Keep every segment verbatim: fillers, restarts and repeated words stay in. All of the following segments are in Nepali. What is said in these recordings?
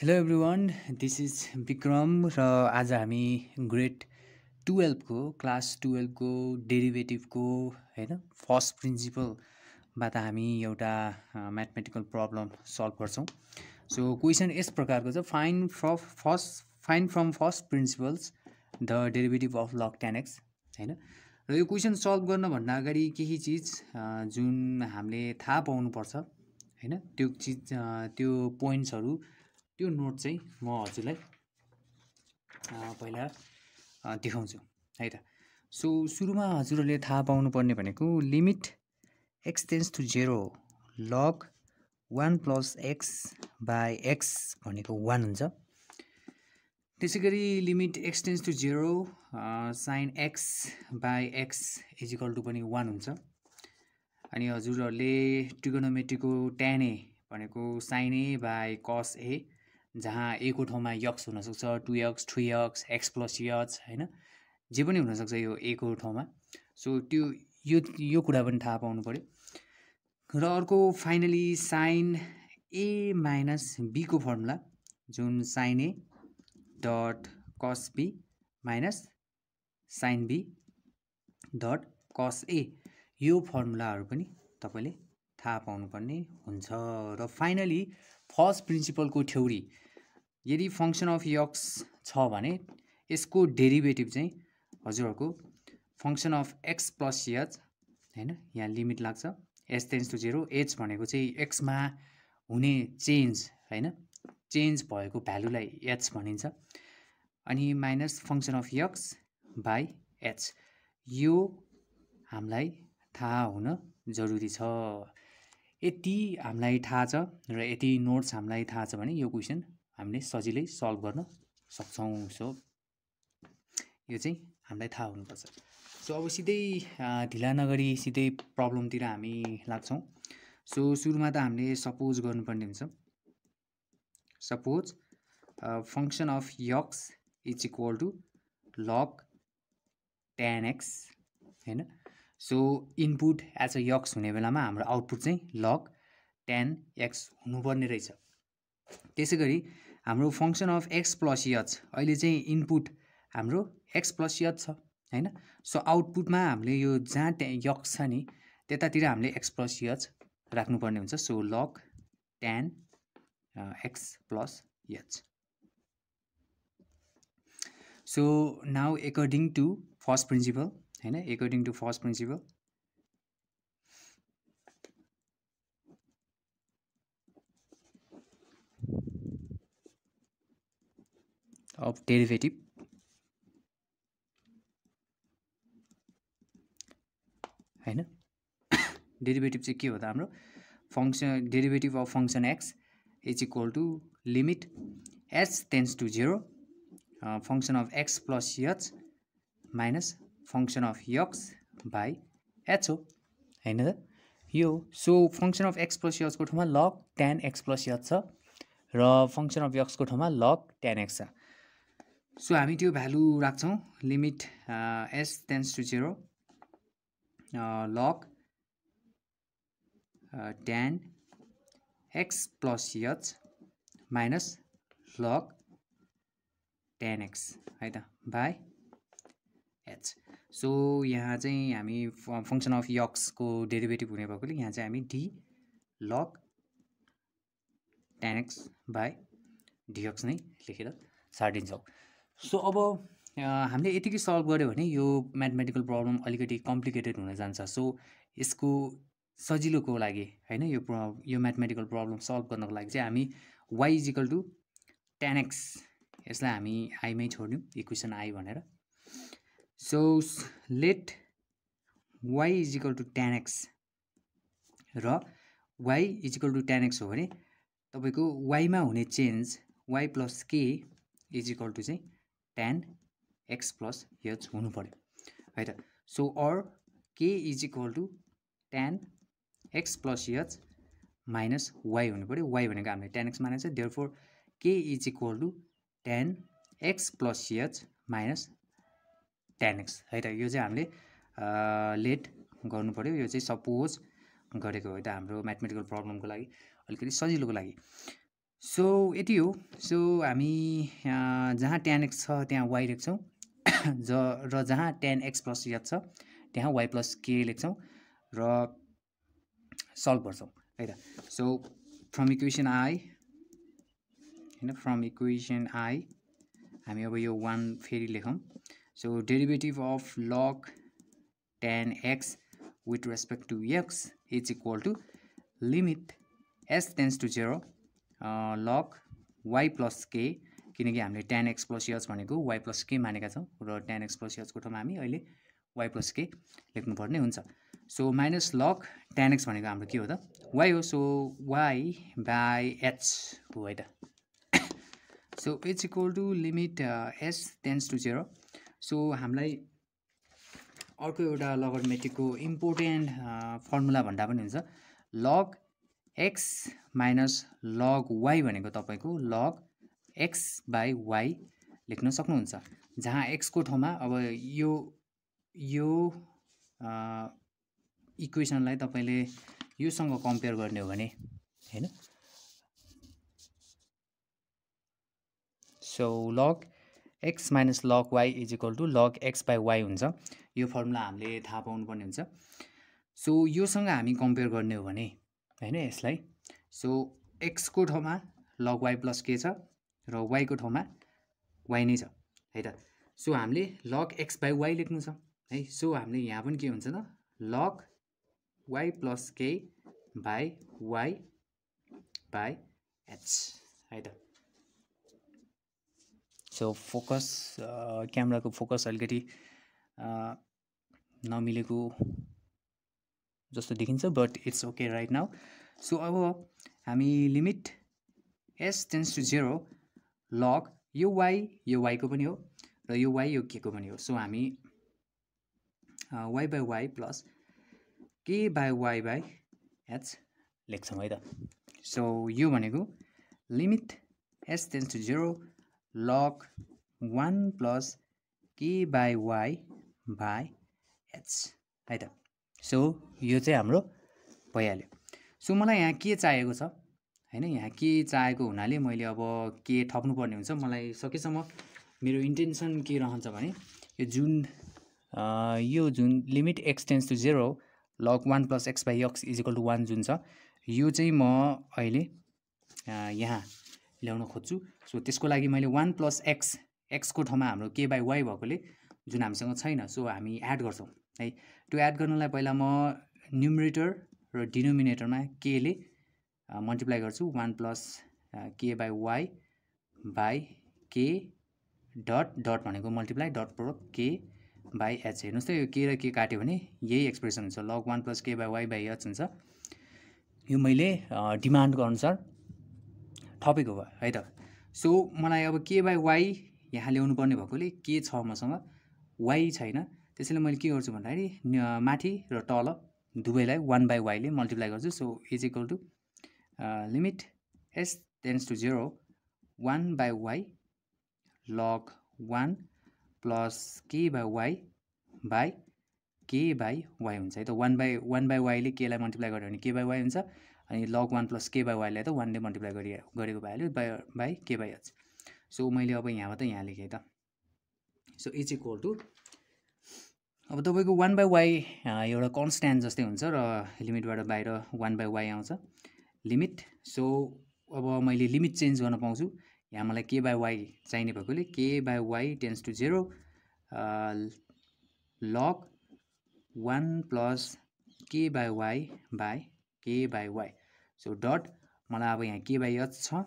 Hello everyone, this is Vikram र आज हामी ग्रेड ट्वेल्भ को क्लास ट्वेल्भ को डेरिभेटिभ को हैन फर्स्ट प्रिन्सिपल बाट हामी एउटा म्याथमेटिकल प्रब्लम सल्भ गर्छौं। सो क्वेशन यस प्रकारको छ, find from first find from first principles the derivative of log ten x हैन। र यो क्वेशन सल्भ गर्न भन्दा अगाडि केही चीज जुन हामीले थाहा पाउनु पर्छ हैन, त्यो चीज त्यो पोइन्ट्सहरु त्यो नोट चाहिँ म हजुरलाई पहिला देखाउँछु है त। सो सुरुमा हजुरले थाहा पाउनु पर्ने भनेको limit x tends to zero log one plus x by x भनेको वन हुन्छ। त्यसैगरी limit x tends to zero sine x by x is equal to पनि वन हुन्छ। अनि हजुरहरूले ट्रिगोनोमेट्रीको टेन ए भनेको साइन ए बाई कस ए, जहाँ ए को ठाउँमा यक्स हुन सक्छ, two x three x x plus h हैन, जे पनि हुन सक्छ यो ए को ठाउँमा। सो त्यो यो यो कुरा पनि थाहा पाउनु पर्यो। र अर्को finally sine a minus b को फर्मुला जुन sine a dot cos b minus sine b dot cos a, यो फर्मुलाहरु पनि तपाईले थाहा पाउनु पर्ने हुन्छ। र फाइनली फर्स्ट प्रिन्सिपल को थ्योरी, यदि फंक्शन अफ यक्स छ भने यसको डेरिभेटिभ चाहिँ हजुरहरुको function of x plus h हैन, यहाँ लिमिट लाग्छ h tends to zero, h भनेको चाहिँ एक्स मा हुने चेन्ज हैन, चेन्ज भएको भ्यालुलाई एच भनिन्छ, अनि minus function of x by h, यो हामीलाई थाहा हुन जरुरी छ। यति हामीलाई थाहा छ र यति नोट्स हामीलाई थाहा छ भने यो क्वेशन हामीले सजिलै सल्भ गर्न सक्छौं। सो यो चाहिँ हामीलाई थाहा हुनुपर्छ। सो अब सिधै ढिला नगरी सिधै प्रब्लमतिर हामी लाग्छौं। सो सुरुमा त हामीले सपोज गर्नुपर्ने हुन्छ, suppose function of x is equal to log ten x हैन। So input as a x हुने बेलामा हाम्रो आउटपुट चाहिँ log टेन x हुनुपर्ने रहेछ। त्यसैगरी हाम्रो function of x plus h, अहिले चाहिँ इनपुट हाम्रो x प्लस एच छ हैन, सो आउटपुटमा हामीले यो जहाँ यक्स छ नि त्यतातिर हामीले x प्लस एच राख्नुपर्ने हुन्छ। So log ten x plus h. So now according to first principle हैन, according to first principle of derivative हैन, डेरिभेटिभ चाहिँ के हो त हाम्रो function derivative of function x is equal to limit h tends to zero function of x plus h minus function of x by h हो हैन त यो। So function of x plus h को ठाउँमा log ten x plus H छ र फंक्शन अफ यक्स को ठाउँमा log टेन एक्स छ। सो हामी त्यो भ्यालु राख्छौं, limit h tends to zero log ten x plus h minus log ten x है त बाई एच। सो यहाँ चाहिँ हामी फंक्शन अफ यक्स को डेरिभेटिभ हुने भएकोले यहाँ चाहिँ हामी d log ten x by dx नै लेखेर छाडिन्छौं। सो अब हामीले यतिकै सल्भ गर्यो भने यो म्याथमेटिकल प्रब्लम अलिकति कम्प्लिकेटेड हुन जान्छ। सो यसको सजिलोको लागि हैन, यो यो म्याथमेटिकल प्रब्लम सल्भ गर्नको लागि चाहिँ हामी y equal to ten x यसलाई हामी i मै छोड्यौं, इक्वेसन i भनेर। So let y is equal to tan x र y is equal to tan x हो भने तपाईको y मा हुने change y plus k is equal to चाहिँ tan x plus h हुनु पर्यो है त। So or k is equal to tan x plus h minus y हुनु पर्यो, y भनेको हामीले tan x मानेछ, therefore k is equal to tan x plus h minus tan x है त। यो चाहिँ हामीले लेट गर्नु पर्यो, यो चाहिँ सपोज गरेको हो त हाम्रो म्याथमेटिकल प्रब्लमको लागि, अलिकति सजिलोको लागि। सो यति हो। सो हामी जहाँ tan x छ त्यहाँ y लेख्छौं ज र जहाँ tan x plus y छ त्यहाँ y plus k लेख्छौं र सल्भ गर्छौं है त। सो फ्रम इक्वेसन i हैन फ्रम इक्वेसन i हामी अब यो one फेरि लेखौं। So derivative of log tan x with respect to x is equal to limit s tends to zero Uh, log y plus k किनकि हामीले tan x plus y भनेको y plus k मानेका छौं र tan x plus y को ठाउँमा हामी अहिले y plus k लेख्नु पर्ने हुन्छ। So minus log tan x भनेको हाम्रो के हो त y हो। सो y by h हो है त। So it's equal to limit uh, s tends to zero। सो हामीलाई अर्को एउटा लॉगरिथमिकको इम्पोर्टेन्ट फर्मुला भन्दा पनि हुन्छ log x minus log y भनेको तपाईको log x by y लेख्न सक्नुहुन्छ जहाँ x को ठाउँमा अब यो यो इक्वेसनलाई तपाईले यो सँग कम्पेयर गर्ने हो भने हैन। So log x minus log y is equal to log x by y हुन्छ। यो फर्मुला हामीले थाहा पाउनु पर्ने हुन्छ। सो यो सँग हामी कम्पेयर गर्ने हो भने हैन यसलाई। सो x को ठाउँमा log y plus k छ र y को ठाउँमा y नै छ है त। सो हामीले log x by y लेख्नु छ है। सो हामीले यहाँ पनि के हुन्छ त log y plus k by y by h है त। सो फोकस क्यामेराको फोकस अलिकति नमिलेको जस्तो देखिन्छ but it's okay right now. So अब हामी limit s tends to zero log यो y यो y को पनि हो र यो y यो k को पनि हो। सो हामी y by y plus k by y by h लेख्छौं है त। सो यो भनेको limit s tends to zero log one plus k by y by h है त। सो यो चाहिँ हाम्रो भइहाल्यो। सो मलाई यहाँ के चाहिएको छ हैन यहाँ के चाहिएको हुनाले मैले अब के थप्नु पर्ने हुन्छ। मलाई सकेसम्म मेरो इन्टेन्सन के रहन्छ भने यो जुन आ, यो जुन limit x tends to zero log one plus x by x is equal to one जुन छ यो चाहिँ म अहिले यहाँ ल्याउन खोज्छु। सो त्यसको लागि मैले one plus x x को ठाउँमा हाम्रो k by y भएकोले जुन हामीसँग छैन सो हामी एड गर्छौं है। त्यो एड गर्नलाई पहिला म न्युमरेटर र डिनोमिनेटरमा k ले मल्टिप्लाई गर्छु one plus k by y by k dot dot भनेको multiply dot product k by h। हेर्नुस् त यो k र k काट्यो भने यही एक्सप्रेसन हुन्छ log one plus k by y by h हुन्छ। यो मैले डिमान्डको अनुसार थपेको भयो है त। सो मलाई अब k by y यहाँ ल्याउनु पर्ने भएकोले k छ मसँग y छैन त्यसैले मैले के गर्छु भन्दाखेरि माथि र तल दुवैलाई one by y ले मल्टिप्लाई गर्छु। So is equal to limit s tends to zero one by y log one plus k by y by k by y हुन्छ है त। one by one by y ले k लाई मल्टिप्लाई गर्यो भने k by y हुन्छ अनि log one plus k by y लाई त one ले मल्टिप्लाई गरे गरेको भएले by k by h। So मैले अब यहाँबाट यहाँ लेखेँ त। सो इज इक्वल टु अब तपाईको one by y एउटा कन्स्ट्यान्ट जस्तै हुन्छ र लिमिटबाट बाहिर one by y आउँछ लिमिट। सो अब मैले लिमिट चेन्ज गर्न पाउँछु यहाँ मलाई k by y चाहिने भएकोले k by y tends to zero log one plus k by y by k by y। So dot मलाई अब यहाँ k by h छ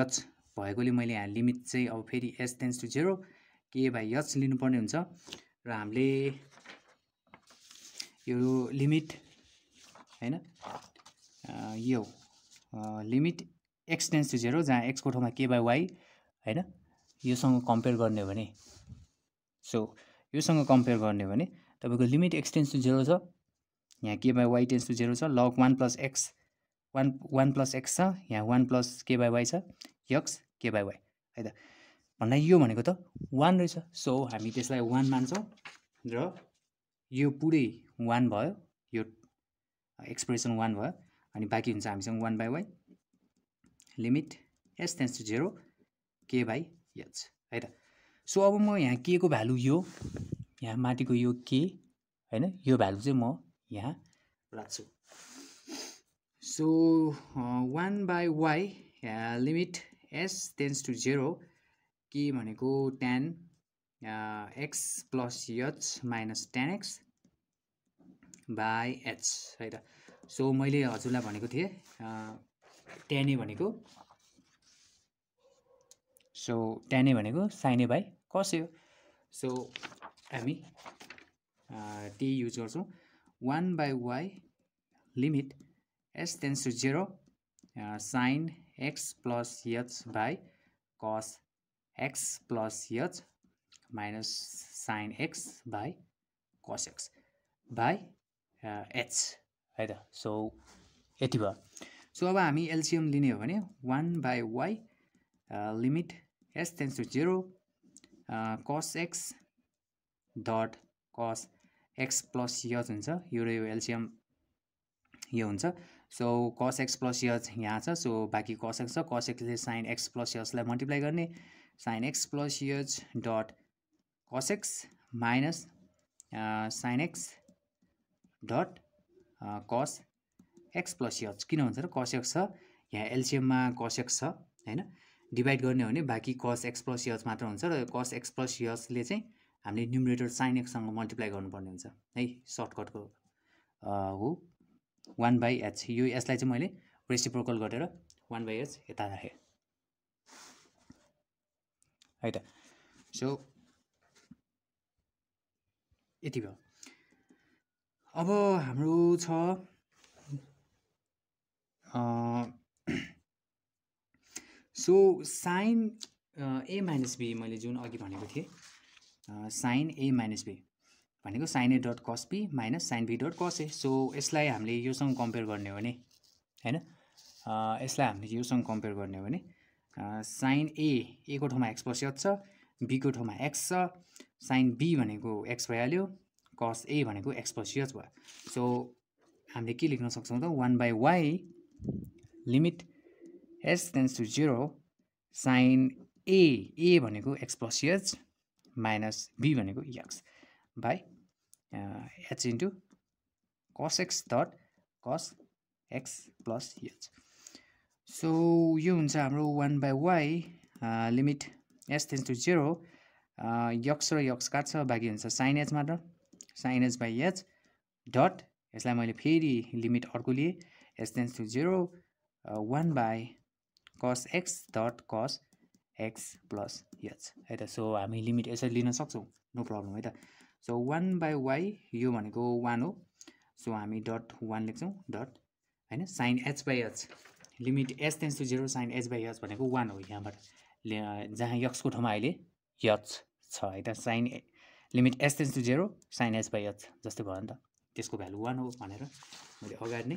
h भएकोले मैले यहाँ लिमिट चाहिँ अब फेरि s tends to zero k by h लिनुपर्ने हुन्छ र हामीले यो लिमिट हैन यो limit x tends to zero जहाँ x को ठाउँमा k by y हैन यो सँग कम्पेयर गर्ने हो भने। सो यो सँग कम्पेयर गर्ने हो भने तपाईको limit x tends to zero छ यहाँ k by y tends to zero छ log one plus x one one plus x छ यहाँ one plus k by y छ x k by y है त। भन्दा यो भनेको त one रहेछ। सो हामी त्यसलाई one मान्छौं र यो पुरै one भयो यो एक्सप्रेसन one भयो अनि बाकी हुन्छ हामीसँग one by y limit s tends to zero k by h right. So अब म यहाँ k को value यो यहाँ माटी को यो k है ना यो value से म यहाँ राख्छु. So uh, one by y uh, limit s tends to zero k भनेको tan uh, x plus h minus tan x by h right. So मैले हजुरलाई भनेको थिए tan a भनेको so tan a भनेको sin a by cos a. So हामी t युज गर्छौं one by y limit s tends to zero uh, sin x plus h by cos x plus h minus sin x by cos x by uh, h right. So यति भयो. So अब हामी एलसीएम लिने हो भने one by y uh, limit s tends to zero uh, cos x dot cos x plus h हुन्छ यो रह्यो एलसीएम यो हुन्छ. So cos x plus h यहाँ छ so बाकी cos x छ cos x ले sin x plus h लाई मल्टिप्लाई गर्ने sin x plus h dot cos x minus uh, sin x dot Uh, cos x plus h किन हुन्छ र cos x छ यहाँ एलसीएम मा cos x छ हैन डिवाइड गर्ने हो भने बाकी cos x plus h मात्र हुन्छ र cos x plus h ले चाहिँ हामीले न्युमरेटर sin x सँग मल्टिप्लाई गर्नुपर्ने हुन्छ है सर्टकट को हो one by h यो s लाई चाहिँ मैले रेसिप्रोकल गरेर one by h यता राखे है त. सो यति भयो. अब हाम्रो छ so sin a minus b मैले जुन अघि भनेको थिएँ sin a minus b भनेको sin a dot cos b minus sin b dot cos a. So यसलाई हामीले योसँग कम्पेयर गर्ने हो भने हैन यसलाई हामीले योसँग कम्पेयर गर्ने हो भने sin a a को ठाउँमा x plus h छ b को ठाउँमा x छ sin b भनेको x भइहाल्यो cos a भनेको x plus h भयो. सो हामीले के लेख्न सक्छौं त one by y limit s tends to zero sin a a भनेको x plus h minus b भनेको x by h into cos x dot cos x plus h. So यो हुन्छ हाम्रो one by y limit s tends to zero x र x काट्छ बाँकी हुन्छ sin h मात्र sin h by h dot यसलाई मैले फेरि लिमिट अर्को लिए s tends to zero one by cos x dot cos x plus h है त. सो हामी लिमिट यसरी लिन सक्छौं नो प्रब्लम है त. सो one by y यो भनेको one हो सो हामी dot one लेख्छौं dot हैन sin h by h limit s tends to zero sin h by h भनेको one हो यहाँबाट जहाँ x को ठाउँमा अहिले h छ है त sin limit s tends to zero sin h by h जस्तै भयो नि त त्यसको भ्यालु one हो भनेर मैले अगाडि नै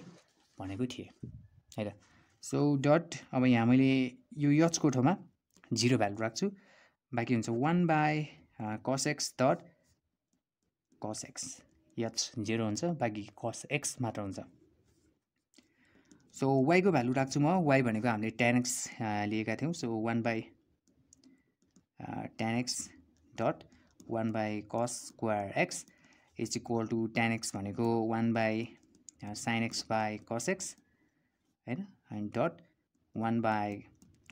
भनेको थिएँ है त. सो डट अब यहाँ मैले यो h को ठाउँमा zero भ्यालु राख्छु बाँकी हुन्छ one by cos x dot cos x h zero हुन्छ बाँकी cos x मात्र हुन्छ. सो y को भ्यालु राख्छु म y भनेको हामीले tan x लिएका थियौं so one by tan x dot one by cos square x is equal to tan x भनेको one by uh, sin x by cos x हैन and dot one by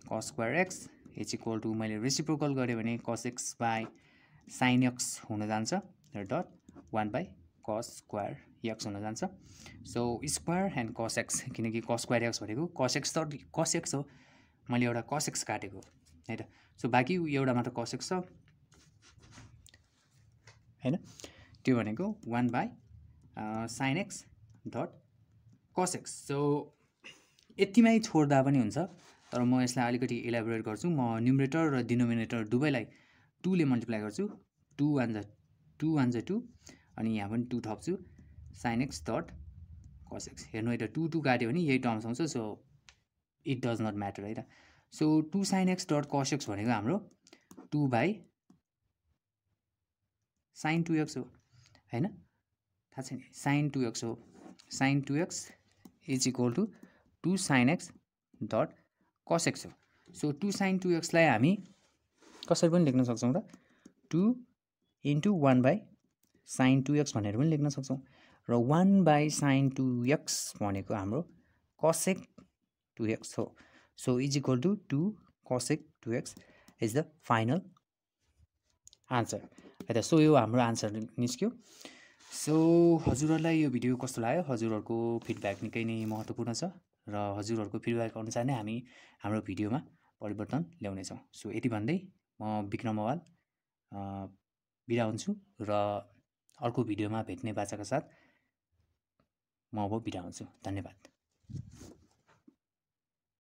cos square x is equal to मैले रेसिप्रोकल गरे भने cos x by sin x हुन जान्छ र dot one by cos square x हुन जान्छ. So square and cos x किनकि cos square x भनेको cos x dot cos x हो मैले एउटा cos x काटेको है त. सो बाकी एउटा मात्र cos x छ हैन त्यो भनेको one by uh, sin x dot cos x. So यतिमै छोड्दा पनि हुन्छ तर म यसलाई अलिकति इलाबोरेट गर्छु. म न्युमरेटर र डिनोमिनेटर दुवैलाई two ले मल्टिप्लाई गर्छु two one जा two one जा two अनि यहाँ पनि two थप्छु sin x dot cos x. हेर्नु है त two two काट्यो भने यही टर्म्स आउँछ so it does not matter है त. So two sin x dot cos x भनेको हाम्रो two by sin two x हो हैन थाहा छैन sin two x हो sin two x is equal to two sin x dot cos x हो. So two sine two x हामी कसरी पनि लेख्न सक्छौं र two into one by sine two x भनेर पनि लेख्न सक्छौं र one by sine two x भनेको हाम्रो कोसेक टू एक्स हो. So is equal to two cosec two x is the final answer. है सो यो हाम्रो आन्सर निस्क्यो. सो हजुरहरुलाई यो भिडियो कस्तो लाग्यो? हजुरहरुको फिडब्याक निकै नै महत्त्वपूर्ण छ र हजुरहरुको फिडब्याक अनुसार नै हामी हाम्रो भिडियोमा परिवर्तन ल्याउने छौं. सो यति भन्दै म विक्रम अवाल बिदा हुन्छु र अर्को भिडियोमा भेट्ने बाचाका साथ म अब बिदा हुन्छु. धन्यवाद.